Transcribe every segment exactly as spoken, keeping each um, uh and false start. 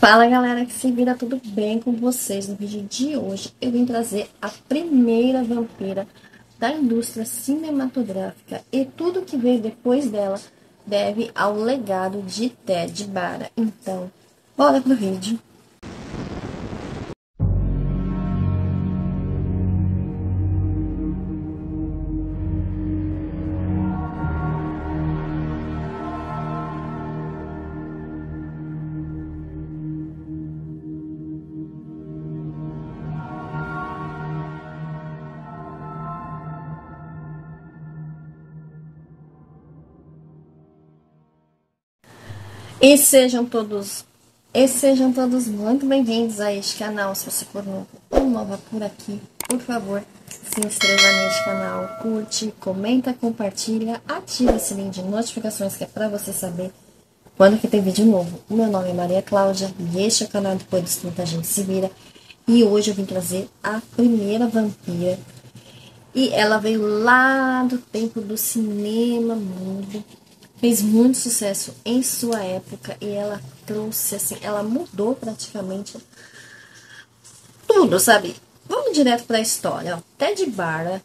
Fala galera, que se vira, tudo bem com vocês? No vídeo de hoje eu vim trazer a primeira vampira da indústria cinematográfica e tudo que veio depois dela deve ao legado de Theda Bara. Então, bora pro vídeo! E sejam todos, e sejam todos muito bem-vindos a este canal. Se você for novo ou nova por aqui, por favor, se inscreva neste canal, curte, comenta, compartilha, ativa o sininho de notificações que é para você saber quando que tem vídeo novo. O meu nome é Maria Cláudia e este é o canal Depois dos trinta a gente se vira. E hoje eu vim trazer a primeira vampira. E ela veio lá do tempo do cinema mudo. Fez muito sucesso em sua época e ela trouxe, assim, ela mudou praticamente tudo, sabe? Vamos direto para a história, ó. Theda Bara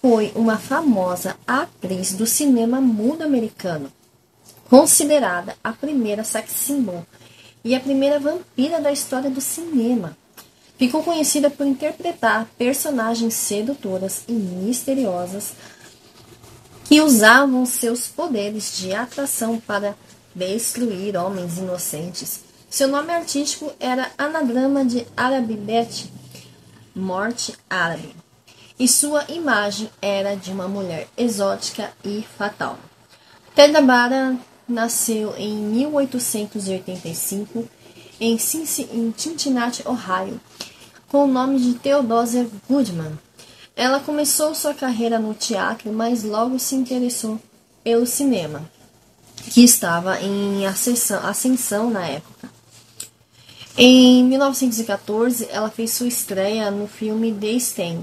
foi uma famosa atriz do cinema mudo americano, considerada a primeira sex symbol e a primeira vampira da história do cinema. Ficou conhecida por interpretar personagens sedutoras e misteriosas que usavam seus poderes de atração para destruir homens inocentes. Seu nome artístico era anagrama de Arabibete, morte árabe, e sua imagem era de uma mulher exótica e fatal. Theda Bara nasceu em mil oitocentos e oitenta e cinco em Cincinnati, Ohio, com o nome de Theodosia Goodman. Ela começou sua carreira no teatro, mas logo se interessou pelo cinema, que estava em ascensão, ascensão na época. Em mil novecentos e quatorze, ela fez sua estreia no filme The Stand,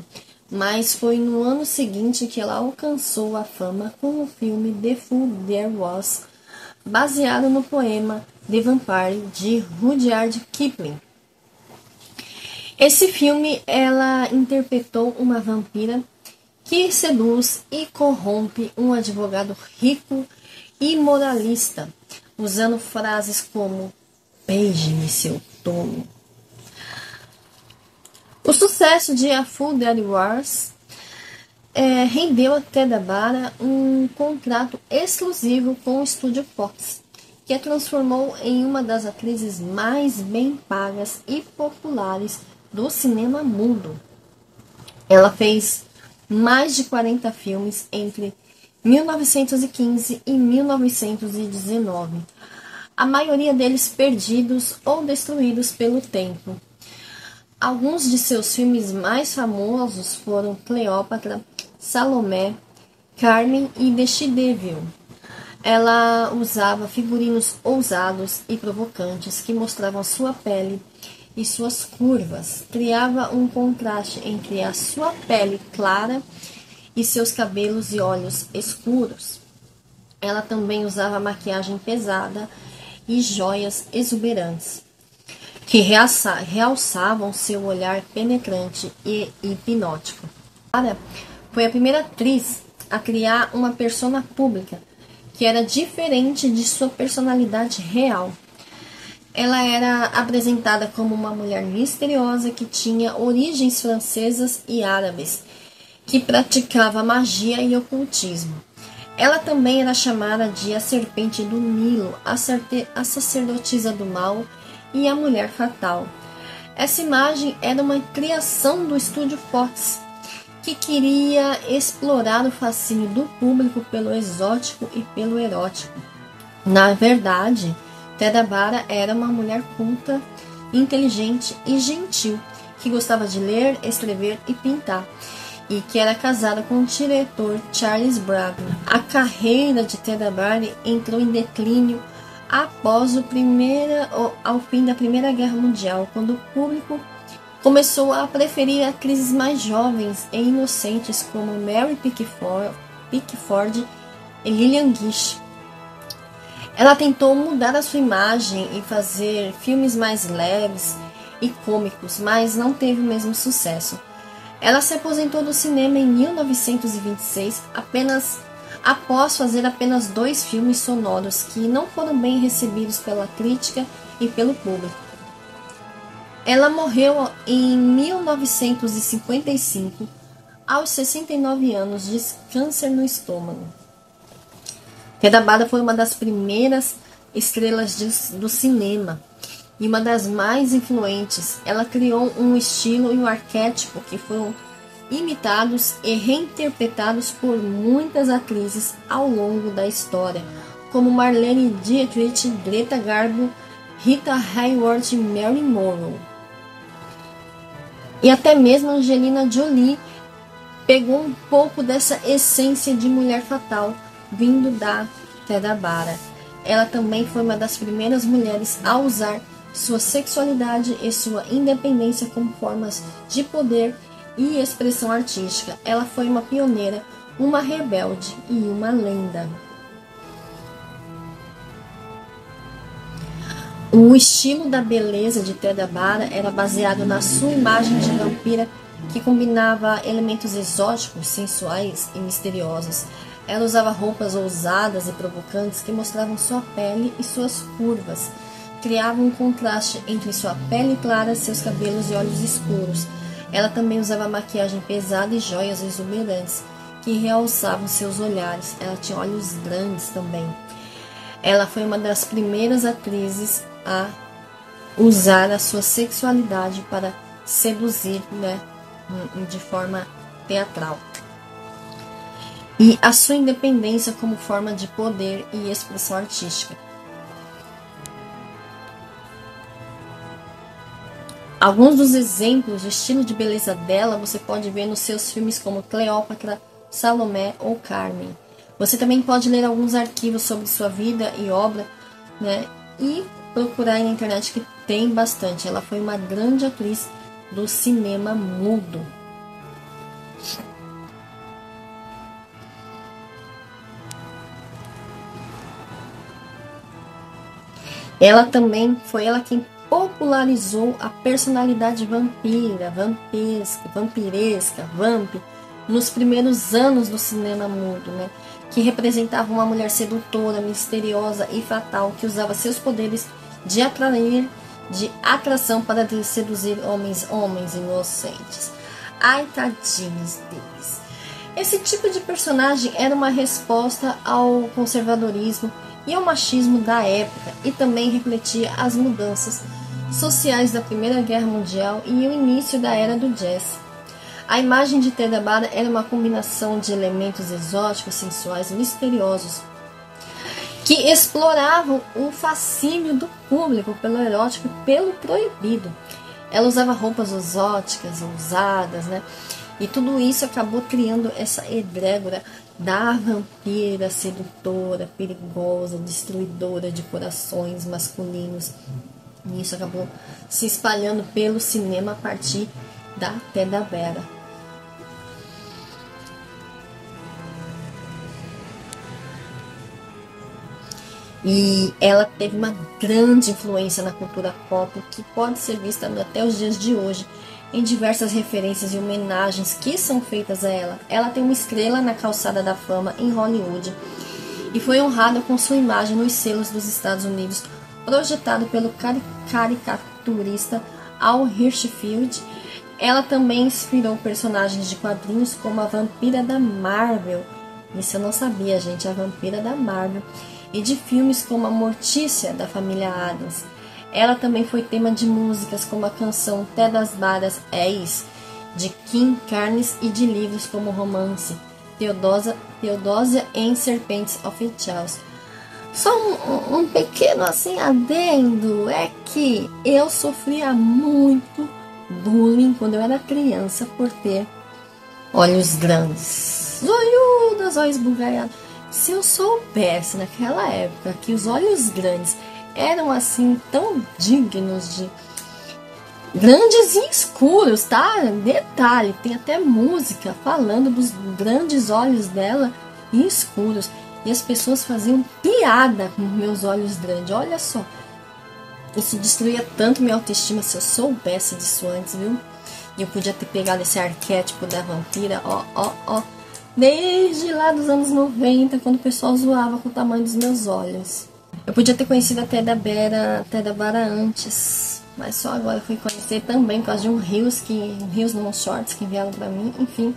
mas foi no ano seguinte que ela alcançou a fama com o filme The Fool There Was, baseado no poema The Vampire, de Rudyard Kipling. Esse filme, ela interpretou uma vampira que seduz e corrompe um advogado rico e moralista, usando frases como "beije-me, seu tolo". O sucesso de A Fool There Was é, rendeu a Theda Bara um contrato exclusivo com o estúdio Fox, que a transformou em uma das atrizes mais bem pagas e populares do cinema mudo. Ela fez mais de quarenta filmes entre mil novecentos e quinze e mil novecentos e dezenove, a maioria deles perdidos ou destruídos pelo tempo. Alguns de seus filmes mais famosos foram Cleopatra, Salome, Carmen e The She-Devil. Ela usava figurinos ousados e provocantes que mostravam sua pele e suas curvas, criava um contraste entre a sua pele clara e seus cabelos e olhos escuros. Ela também usava maquiagem pesada e joias exuberantes, que realçavam seu olhar penetrante e hipnótico. Ela foi a primeira atriz a criar uma persona pública que era diferente de sua personalidade real. Ela era apresentada como uma mulher misteriosa que tinha origens francesas e árabes, que praticava magia e ocultismo. Ela também era chamada de a serpente do Nilo, a, a sacerdotisa do mal e a mulher fatal. Essa imagem era uma criação do estúdio Fox, que queria explorar o fascínio do público pelo exótico e pelo erótico. Na verdade, Theda Bara era uma mulher culta, inteligente e gentil, que gostava de ler, escrever e pintar, e que era casada com o diretor Charles Brabin. A carreira de Theda Bara entrou em declínio após o primeira, ao fim da Primeira Guerra Mundial, quando o público começou a preferir atrizes mais jovens e inocentes como Mary Pickford, Pickford e Lillian Gish. Ela tentou mudar a sua imagem e fazer filmes mais leves e cômicos, mas não teve o mesmo sucesso. Ela se aposentou do cinema em mil novecentos e vinte e seis, apenas após fazer apenas dois filmes sonoros que não foram bem recebidos pela crítica e pelo público. Ela morreu em mil novecentos e cinquenta e cinco, aos sessenta e nove anos, de câncer no estômago. Theda Bara foi uma das primeiras estrelas de, do cinema e uma das mais influentes. Ela criou um estilo e um arquétipo que foram imitados e reinterpretados por muitas atrizes ao longo da história, como Marlene Dietrich, Greta Garbo, Rita Hayworth e Marilyn Monroe. E até mesmo Angelina Jolie pegou um pouco dessa essência de mulher fatal vindo da Theda Bara. Ela também foi uma das primeiras mulheres a usar sua sexualidade e sua independência como formas de poder e expressão artística. Ela foi uma pioneira, uma rebelde e uma lenda. O estilo da beleza de Theda Bara era baseado na sua imagem de vampira, que combinava elementos exóticos, sensuais e misteriosos. Ela usava roupas ousadas e provocantes que mostravam sua pele e suas curvas, criava um contraste entre sua pele clara, seus cabelos e olhos escuros. Ela também usava maquiagem pesada e joias exuberantes, que realçavam seus olhares. Ela tinha olhos grandes também. Ela foi uma das primeiras atrizes a usar a sua sexualidade para seduzir, né, de forma teatral. E a sua independência como forma de poder e expressão artística. Alguns dos exemplos de estilo de beleza dela você pode ver nos seus filmes como Cleopatra, Salomé ou Carmen. Você também pode ler alguns arquivos sobre sua vida e obra, né, e procurar na internet, que tem bastante. Ela foi uma grande atriz do cinema mudo. Ela também foi ela quem popularizou a personalidade vampira, vampesca, vampiresca, vamp, nos primeiros anos do cinema mudo, né? Que representava uma mulher sedutora, misteriosa e fatal, que usava seus poderes de atrair, de atração para seduzir homens, homens inocentes. Ai, tadinhos deles. Esse tipo de personagem era uma resposta ao conservadorismo e ao machismo da época, e também refletia as mudanças sociais da Primeira Guerra Mundial e o início da era do jazz. A imagem de Theda Bara era uma combinação de elementos exóticos, sensuais e misteriosos, que exploravam o fascínio do público pelo erótico e pelo proibido. Ela usava roupas exóticas, ousadas, né? E tudo isso acabou criando essa egrégora da vampira sedutora, perigosa, destruidora de corações masculinos. E isso acabou se espalhando pelo cinema a partir da Theda Bara. E ela teve uma grande influência na cultura pop, que pode ser vista até os dias de hoje, em diversas referências e homenagens que são feitas a ela. Ela tem uma estrela na calçada da fama em Hollywood e foi honrada com sua imagem nos selos dos Estados Unidos, projetado pelo caricaturista Al Hirschfield. Ela também inspirou personagens de quadrinhos como a vampira da Marvel, isso eu não sabia, gente, a vampira da Marvel, e de filmes como a Morticia, da família Adams. Ela também foi tema de músicas como a canção Theda Bara É Isso, de Kim Carnes, e de livros como o romance Theodosia, Theodosia and Serpents of Charles. Só um, um pequeno assim adendo, é que eu sofria muito bullying quando eu era criança por ter olhos grandes, olhudas, olhos bugalhados. Se eu soubesse naquela época que os olhos grandes eram assim tão dignos de grandes e escuros, tá? Detalhe, tem até música falando dos grandes olhos dela e escuros. E as pessoas faziam piada com meus olhos grandes. Olha só. Isso destruía tanto minha autoestima. Se eu soubesse disso antes, viu? E eu podia ter pegado esse arquétipo da vampira. Ó, ó, ó. Desde lá dos anos noventa, quando o pessoal zoava com o tamanho dos meus olhos. Eu podia ter conhecido a Theda Bara, Theda Bara antes. Mas só agora eu fui conhecer também por causa de um Reels, que, um Reels não, uns shorts que enviaram pra mim. Enfim.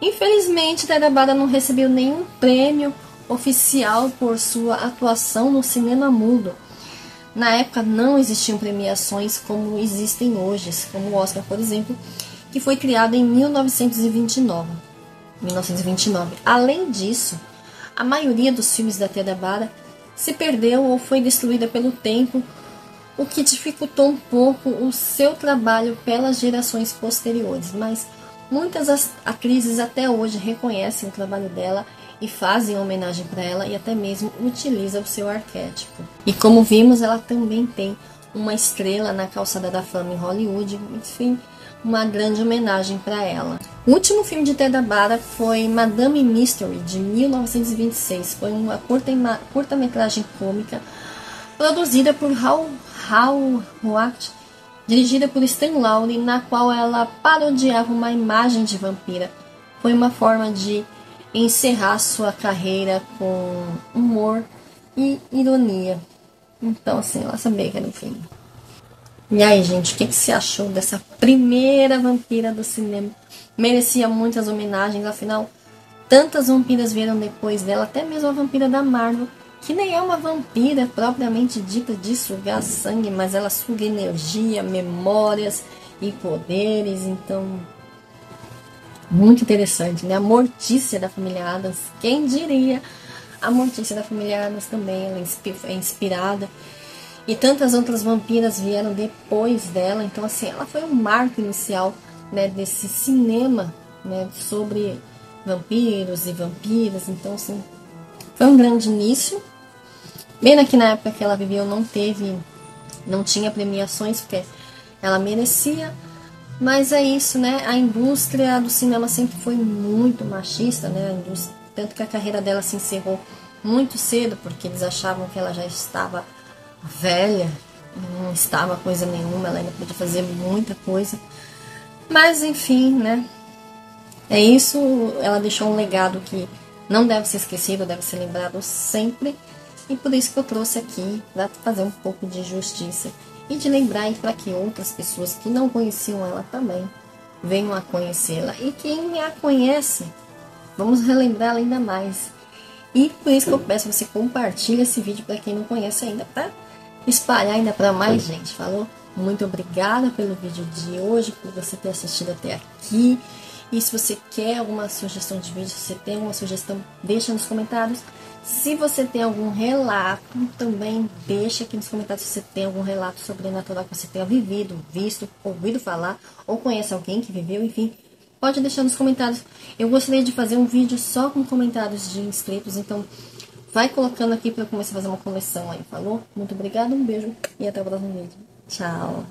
Infelizmente, Theda Bara não recebeu nenhum prêmio oficial por sua atuação no cinema mudo. Na época não existiam premiações como existem hoje, como o Oscar, por exemplo, que foi criado em mil novecentos e vinte e nove. Além disso, a maioria dos filmes da Theda Bara se perdeu ou foi destruída pelo tempo, o que dificultou um pouco o seu trabalho pelas gerações posteriores, mas muitas atrizes até hoje reconhecem o trabalho dela e fazem homenagem para ela e até mesmo utilizam o seu arquétipo. E como vimos, ela também tem uma estrela na calçada da fama em Hollywood, enfim, uma grande homenagem para ela. O último filme de Theda Bara foi Madame Mystery, de mil novecentos e vinte e seis. Foi uma curta-metragem cômica produzida por Hal Roach, dirigida por Stan Laurel, na qual ela parodiava uma imagem de vampira. Foi uma forma de encerrar sua carreira com humor e ironia. Então, assim, ela sabia que era um filme. E aí, gente, o que, que você achou dessa primeira vampira do cinema? Merecia muitas homenagens, afinal, tantas vampiras vieram depois dela, até mesmo a vampira da Marvel, que nem é uma vampira propriamente dita de sugar sangue, mas ela suga energia, memórias e poderes. Então, muito interessante, né? A Morticia da família Addams, quem diria? A Morticia da família Addams também, ela é inspirada. E tantas outras vampiras vieram depois dela. Então, assim, ela foi um marco inicial, né, desse cinema, né, sobre vampiros e vampiras. Então, assim, foi um grande início. Pena que na época que ela viveu não teve, não tinha premiações, porque ela merecia. Mas é isso, né? A indústria do cinema sempre foi muito machista, né? A indústria, tanto que a carreira dela se encerrou muito cedo, porque eles achavam que ela já estava velha, não estava coisa nenhuma, ela ainda podia fazer muita coisa. Mas enfim, né? É isso, ela deixou um legado que não deve ser esquecido, deve ser lembrado sempre. E por isso que eu trouxe aqui, para fazer um pouco de justiça. E de lembrar para que outras pessoas que não conheciam ela também venham a conhecê-la. E quem a conhece, vamos relembrar ainda mais. E por isso que eu peço que você compartilhe esse vídeo para quem não conhece ainda, para espalhar ainda para mais gente. Falou? Muito obrigada pelo vídeo de hoje, por você ter assistido até aqui. E se você quer alguma sugestão de vídeo, se você tem alguma sugestão, deixa nos comentários. Se você tem algum relato, também deixa aqui nos comentários se você tem algum relato sobrenatural que você tenha vivido, visto, ouvido falar, ou conhece alguém que viveu, enfim. Pode deixar nos comentários. Eu gostaria de fazer um vídeo só com comentários de inscritos, então vai colocando aqui para eu começar a fazer uma coleção aí, falou? Muito obrigada, um beijo e até o próximo vídeo. Tchau!